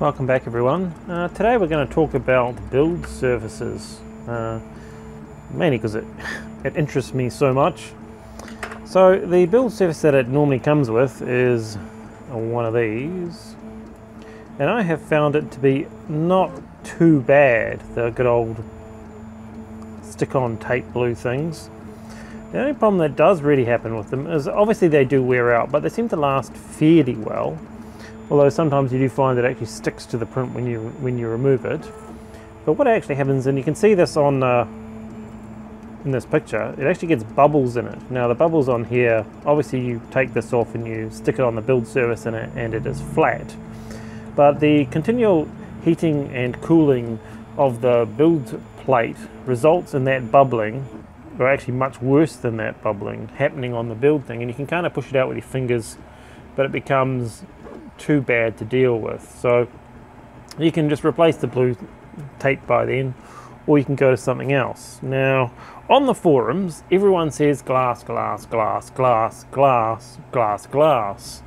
Welcome back everyone. Today we're going to talk about build surfaces, mainly because it interests me so much. So the build surface that it normally comes with is one of these, and I have found it to be not too bad, the good old stick-on tape glue things. The only problem that does really happen with them is obviously they do wear out, but they seem to last fairly well. Although sometimes you do find that it actually sticks to the print when you remove it. But what actually happens, and you can see this on in this picture, it actually gets bubbles in it. Now the bubbles on here, obviously you take this off and you stick it on the build surface and it is flat. But the continual heating and cooling of the build plate results in that bubbling, or actually much worse than that bubbling, happening on the build thing. And you can kind of push it out with your fingers, but it becomes too bad to deal with. So you can just replace the blue tape by then, or you can go to something else. Now on the forums everyone says glass, glass, glass, glass, glass, glass, glass,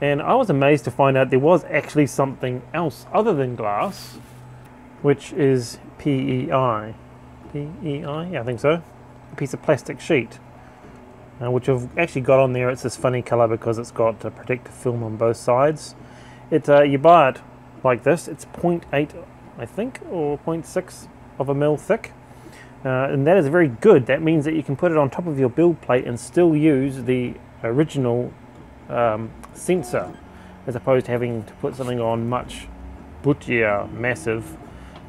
and I was amazed to find out there was actually something else other than glass, which is PEI. PEI? Yeah, I think so. A piece of plastic sheet. Which I've actually got on there. It's this funny colour because it's got a protective film on both sides. You buy it like this. It's 0.8, I think, or 0.6 of a mil thick, and that is very good. That means that you can put it on top of your build plate and still use the original sensor, as opposed to having to put something on much buttier, massive,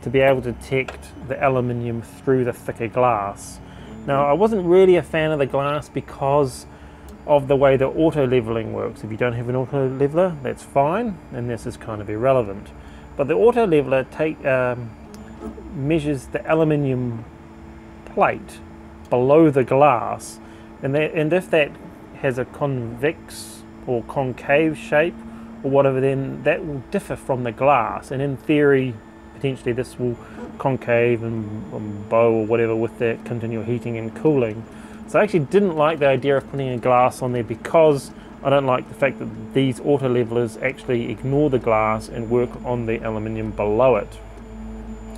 to be able to detect the aluminium through the thicker glass. Now, I wasn't really a fan of the glass because of the way the auto leveling works. If you don't have an auto leveler, that's fine, and this is kind of irrelevant. But the auto leveler measures the aluminium plate below the glass, and if that has a convex or concave shape or whatever, then that will differ from the glass, and in theory, potentially this will concave and bow or whatever with that continual heating and cooling. So I actually didn't like the idea of putting a glass on there because I don't like the fact that these auto levelers actually ignore the glass and work on the aluminium below it.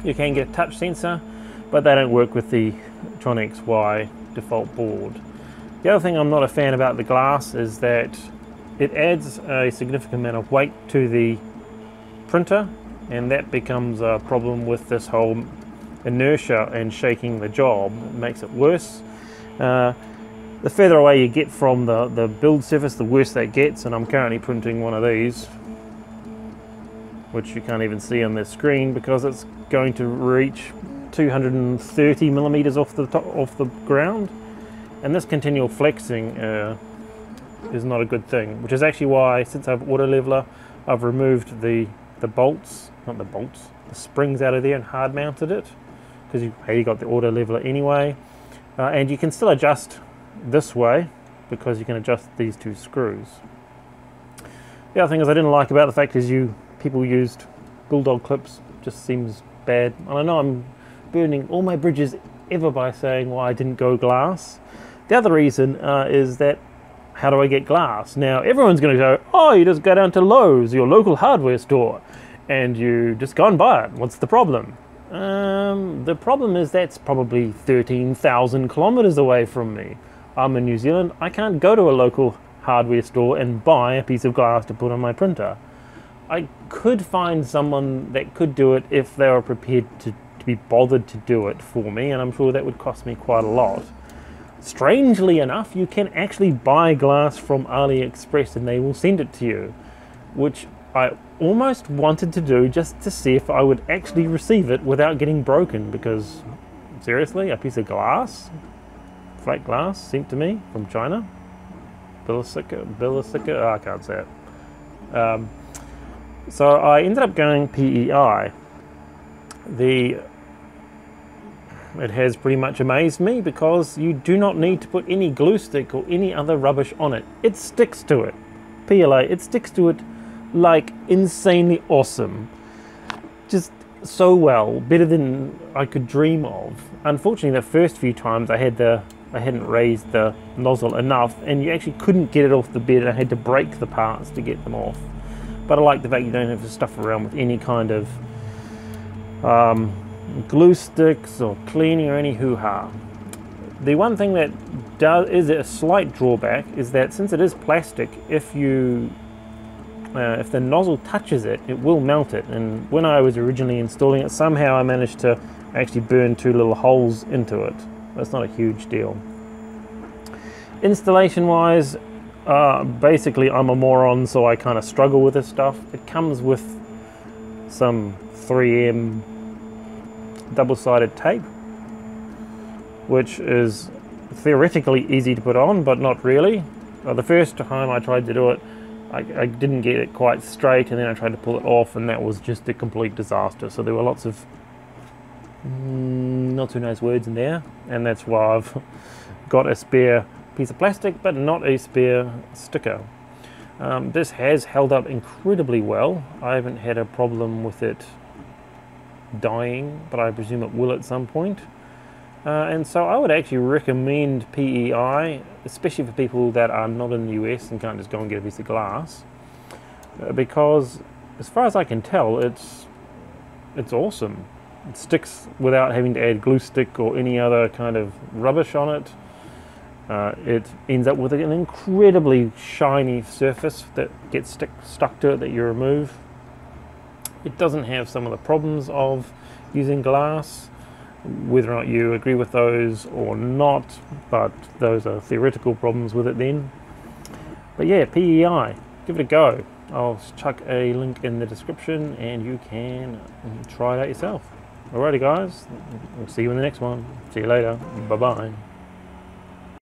You can get a touch sensor, but they don't work with the TronXY default board. The other thing I'm not a fan about the glass is that it adds a significant amount of weight to the printer, and that becomes a problem with this whole inertia and shaking the job. It makes it worse. The further away you get from the build surface, the worse that gets, and I'm currently printing one of these, which you can't even see on this screen because it's going to reach 230 millimeters off the top, off the ground, and this continual flexing is not a good thing, which is actually why, since I've auto leveler, I've removed the springs out of there and hard mounted it, because you got the auto leveler anyway, and you can still adjust this way because you can adjust these two screws. The other thing is I didn't like about the fact is people used bulldog clips. Just seems bad, and I know I'm burning all my bridges ever by saying why I didn't go glass. The other reason is that, how do I get glass? Now everyone's going to go, oh, you just go down to Lowe's, your local hardware store, and you just go and buy it. What's the problem? The problem is that's probably 13,000 kilometers away from me. I'm in New Zealand. I can't go to a local hardware store and buy a piece of glass to put on my printer. I could find someone that could do it if they were prepared to be bothered to do it for me, and I'm sure that would cost me quite a lot. Strangely enough, you can actually buy glass from AliExpress and they will send it to you, which I almost wanted to do just to see if I would actually receive it without getting broken, because seriously, a piece of glass, flat glass, sent to me from China, Bilisica, I can't say it. So I ended up going PEI. It has pretty much amazed me because you do not need to put any glue stick or any other rubbish on it. It sticks to it. PLA, it sticks to it like insanely awesome. Just so well, better than I could dream of. Unfortunately, the first few times I hadn't raised the nozzle enough and you actually couldn't get it off the bed. I had to break the parts to get them off. But I like the fact you don't have to stuff around with any kind of glue sticks or cleaning or any hoo-ha. The one thing that is a slight drawback is that since it is plastic, if the nozzle touches it, it will melt it. And when I was originally installing it, somehow I managed to actually burn two little holes into it. That's not a huge deal. Installation wise, basically I'm a moron, so I kind of struggle with this stuff. It comes with some 3M double-sided tape, which is theoretically easy to put on, but not really. The first time I tried to do it, I didn't get it quite straight, and then I tried to pull it off, and that was just a complete disaster. So there were lots of not so nice words in there, and that's why I've got a spare piece of plastic, but not a spare sticker. This has held up incredibly well. I haven't had a problem with it dying, but I presume it will at some point. And so I would actually recommend PEI, especially for people that are not in the US and can't just go and get a piece of glass, because as far as I can tell, it's awesome. It sticks without having to add glue stick or any other kind of rubbish on it. It ends up with an incredibly shiny surface that gets stuck to it that you remove. It doesn't have some of the problems of using glass, whether or not you agree with those or not, but those are theoretical problems with it then. But yeah, PEI, give it a go. I'll chuck a link in the description and you can try it out yourself. Alrighty guys, we'll see you in the next one. See you later, bye bye.